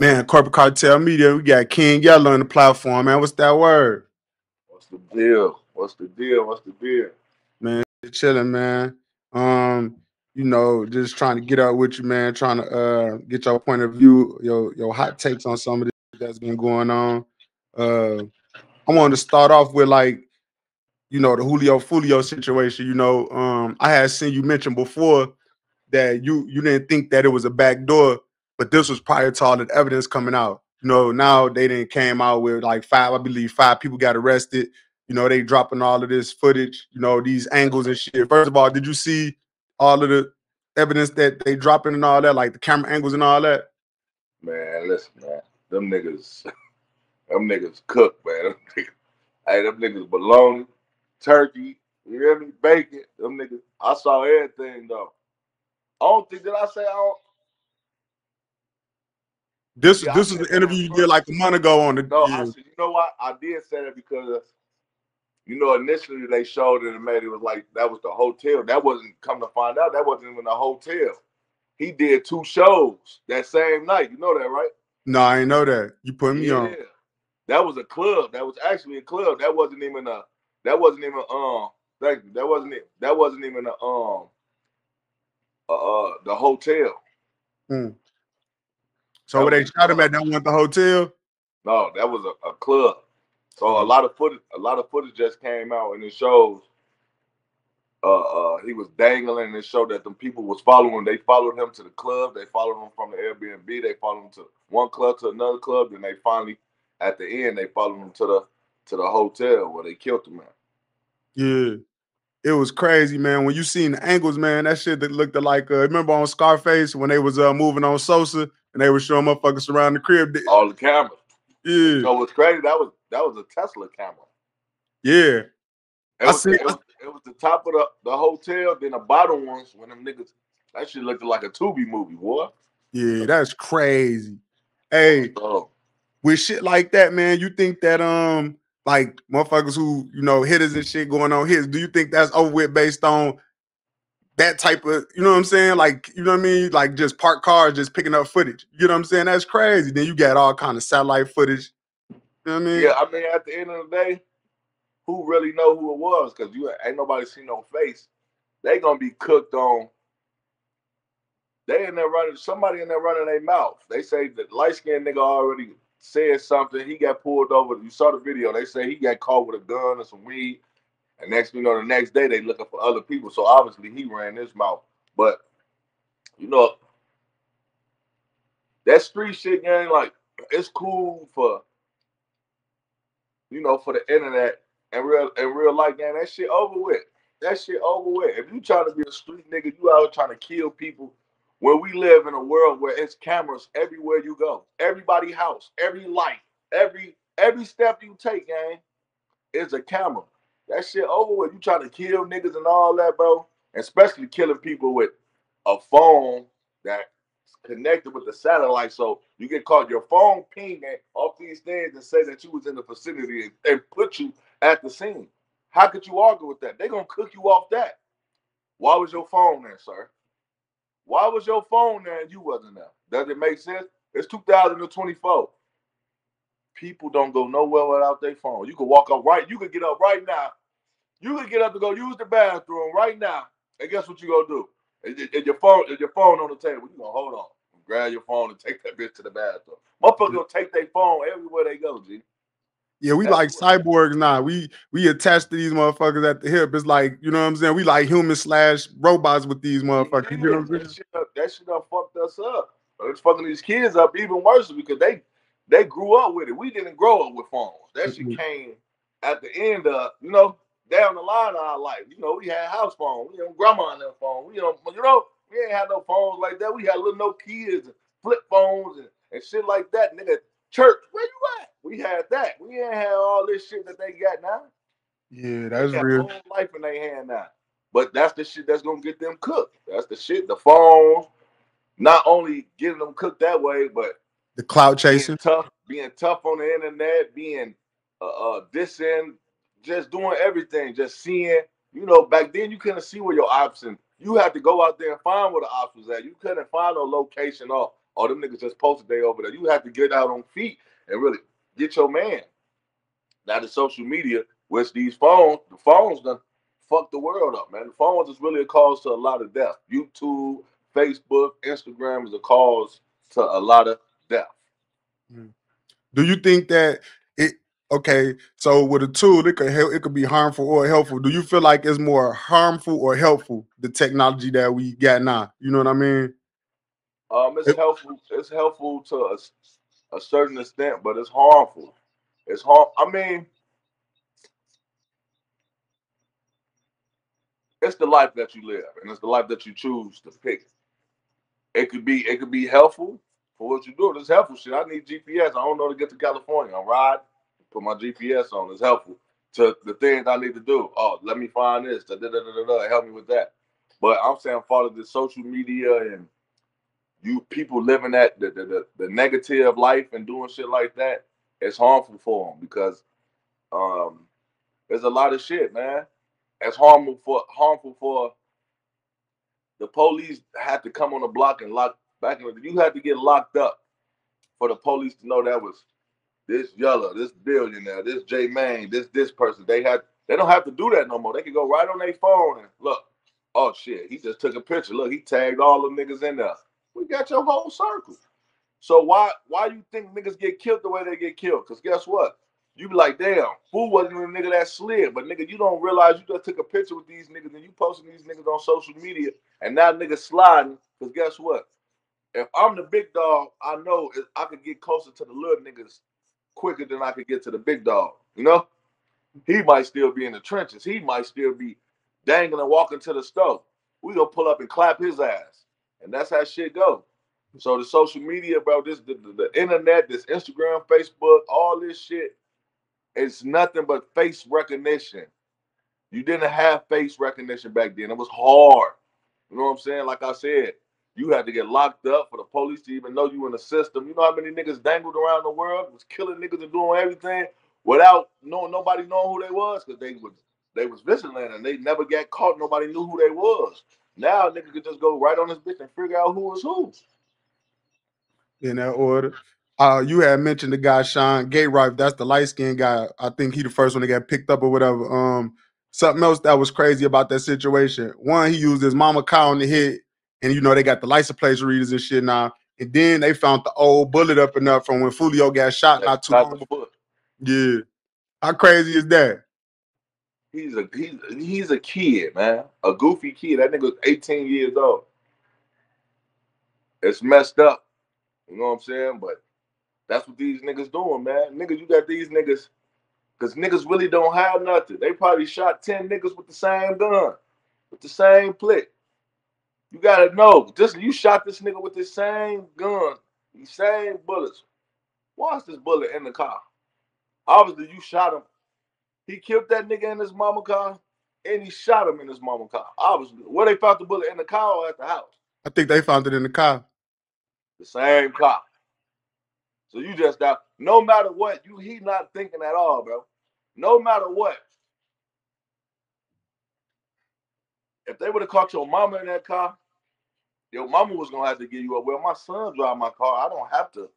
Man, Corporate Cartel Media, we got King Yella on the platform, man. What's that word? What's the deal? What's the deal? What's the deal? Man, chilling, man. You know, just trying to get up with you, man. Trying to get your point of view, your hot takes on some of this that's been going on. I wanted to start off with, like, you know, the Julio Foolio situation. You know, I had seen you mention before that you didn't think that it was a backdoor, but this was prior to all the evidence coming out. You know, now they didn't came out with like I believe five people got arrested. You know, they dropping all of this footage, you know, these angles and shit. First of all, did you see all of the evidence that they dropping and all that, like the camera angles and all that? Man, listen, man. Them niggas cooked, man. Them niggas bologna, turkey, you hear me? Bacon. Them niggas, I saw everything though. I don't think that I say I don't. This is the interview you did like a month ago on the. No, I said, you know what? I did say that because, you know, initially they showed it and made it was like that was the hotel. That wasn't, come to find out, that wasn't even the hotel. He did 2 shows that same night. You know that, right? No, I ain't know that. You put me on. That was a club. That was actually a club. That wasn't even a. That wasn't even thank you. That wasn't it. That wasn't even a the hotel. Mm. So they shot him at that one at the hotel? No, that was a club. So a lot of footage just came out, and it shows he was dangling, and it showed that the people was following him. They followed him to the club, they followed him from the Airbnb, they followed him to one club to another club, and they finally at the end they followed him to the hotel where they killed him at. Yeah. It was crazy, man. When you seen the angles, man, that shit that looked like remember on Scarface when they was moving on Sosa and they were showing motherfuckers around the crib. All the cameras. Yeah. So what's crazy, that was a Tesla camera. Yeah. It was the top of the hotel, then the bottom ones when them niggas, that shit looked like a Tubi movie, boy. Yeah, that's crazy. Hey, with shit like that, man, you think that like motherfuckers who, you know, hitters and shit going on hits, do you think that's over with based on that type of, you know what I'm saying? Like, you know what I mean? Like just park cars, just picking up footage. You know what I'm saying? That's crazy. Then you got all kind of satellite footage. You know what I mean? Yeah, I mean, at the end of the day, who really know who it was? Because you ain't nobody seen no face. They gonna be cooked on. They in there running, somebody in there running their mouth. They say that light-skinned nigga already said something. He got pulled over. You saw the video. They say he got caught with a gun and some weed. And next, you know, the next day they looking for other people. So obviously he ran his mouth. But you know, that street shit, gang, like it's cool for, you know, for the internet and real life, gang. That shit over with. That shit over with. If you trying to be a street nigga, you out trying to kill people. Where we live in a world where it's cameras everywhere you go, everybody house, every light, every step you take, gang, is a camera. That shit over with. You trying to kill niggas and all that, bro. Especially killing people with a phone that's connected with the satellite. So you get caught, your phone pinging off these things and say that you was in the vicinity and put you at the scene. How could you argue with that? They're going to cook you off that. Why was your phone there, sir? Why was your phone there and you wasn't there? Does it make sense? It's 2024. People don't go nowhere without their phone. You could walk up right. You could get up right now. You could get up to go use the bathroom right now. And guess what you gonna do? Is your phone on the table? You gonna hold on, grab your phone and take that bitch to the bathroom. Motherfuckers gonna take their phone everywhere they go, G. Yeah, we like cyborgs now. We attached to these motherfuckers at the hip. It's like, you know what I'm saying? We like humans/robots with these motherfuckers. Yeah, you know what I'm saying? That shit done fucked us up. It's fucking these kids up even worse because they grew up with it. We didn't grow up with phones. That shit came at the end of, you know, down the line of our life. You know, we had house phones. We had grandma on that phone. We don't, you know, we ain't had no phones like that. We had little no kids and flip phones and shit like that. Nigga, church, where you at? We had that. We ain't had all this shit that they got now. Yeah, that's real. Whole life in their hand now. But that's the shit that's gonna get them cooked. That's the shit. The phone, not only getting them cooked that way, but the cloud chasing, being tough on the internet, being dissing, just doing everything, just seeing. You know, back then you couldn't see where your options. You had to go out there and find where the options at. You couldn't find no location or or them niggas just posted they over there. You have to get out on feet and really get your man. Now the social media, which these phones, the phones done fuck the world up, man. The phones is really a cause to a lot of death. YouTube, Facebook, Instagram is a cause to a lot of death. Do you think that it, okay, so with a tool, it could help, it could be harmful or helpful. Do you feel like it's more harmful or helpful, the technology that we got now? You know what I mean? It's helpful to a certain extent, but it's harmful. It's harm. I mean, it's the life that you live, and it's the life that you choose to pick. It could be helpful for what you do. It's helpful shit. I need GPS. I don't know to get to California. I ride, put my GPS on. It's helpful to the things I need to do. Oh, let me find this. Da, da, da, da, da, help me with that. But I'm saying, follow the social media and you people living that the negative life and doing shit like that. It's harmful for them because there's a lot of shit, man. It's harmful for the police had to come on the block and lock back in the day. You had to get locked up for the police to know that was this Yella, this billionaire, this J Mane, this person. They don't have to do that no more. They can go right on their phone and look. Oh shit, he just took a picture. Look, he tagged all the niggas in there. We got your whole circle. So why you think niggas get killed the way they get killed? Because guess what? You be like, damn, fool wasn't even a nigga that slid. But nigga, you don't realize you just took a picture with these niggas and you posting these niggas on social media and now niggas sliding. Because guess what? If I'm the big dog, I know I could get closer to the little niggas quicker than I could get to the big dog. You know? He might still be in the trenches. He might still be dangling and walking to the stove. We gonna pull up and clap his ass. And that's how shit go. So the social media, bro, this the internet, this Instagram, Facebook, all this shit, it's nothing but face recognition. You didn't have face recognition back then. It was hard. You know what I'm saying? Like I said, you had to get locked up for the police to even know you were in the system. You know how many niggas dangled around the world, was killing niggas and doing everything without nobody knowing who they was, because they was vigilant and they never got caught. Nobody knew who they was. Now niggas could just go right on this bitch and figure out who was who. In that order, you had mentioned the guy Sean Gay-Ripe. That's the light-skinned guy. I think he the first one that got picked up or whatever. Something else that was crazy about that situation. One, he used his mama car on the hit, and you know they got the license plate readers and shit now. And then they found the old bullet up and up from when Foolio got shot not too long ago. Yeah, how crazy is that? He's a kid, man, a goofy kid. That nigga was 18 years old. It's messed up. You know what I'm saying? But that's what these niggas doing, man. Niggas, you got these niggas, because niggas really don't have nothing. They probably shot 10 niggas with the same gun, with the same clip. You got to know, just you shot this nigga with the same gun, these same bullets. Why is this bullet in the car? Obviously, you shot him. He killed that nigga in his mama car, and he shot him in his mama car. Obviously, where they found the bullet, in the car or at the house? I think they found it in the car. The same cop. So you just got, no matter what, he not thinking at all, bro. No matter what. If they would have caught your mama in that car, your mama was gonna have to give you up. Well, my son drive my car. I don't have to.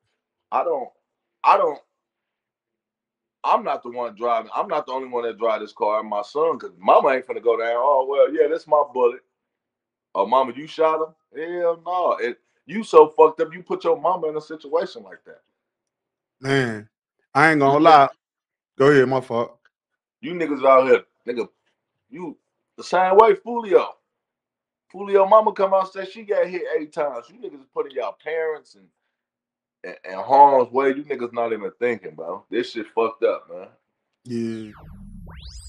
I'm not the one driving. I'm not the only one that drive this car. And my son, because mama ain't finna go down. Oh, well, yeah, that's my bullet. Oh, mama, you shot him? Hell no. You so fucked up, you put your mama in a situation like that. Man, I ain't gonna lie. Go ahead, my fault. You niggas out here, nigga, you the same way, Foolio. Foolio mama come out and say she got hit 8 times. You niggas putting y'all parents and harm's way. You niggas not even thinking, bro. This shit fucked up, man. Yeah.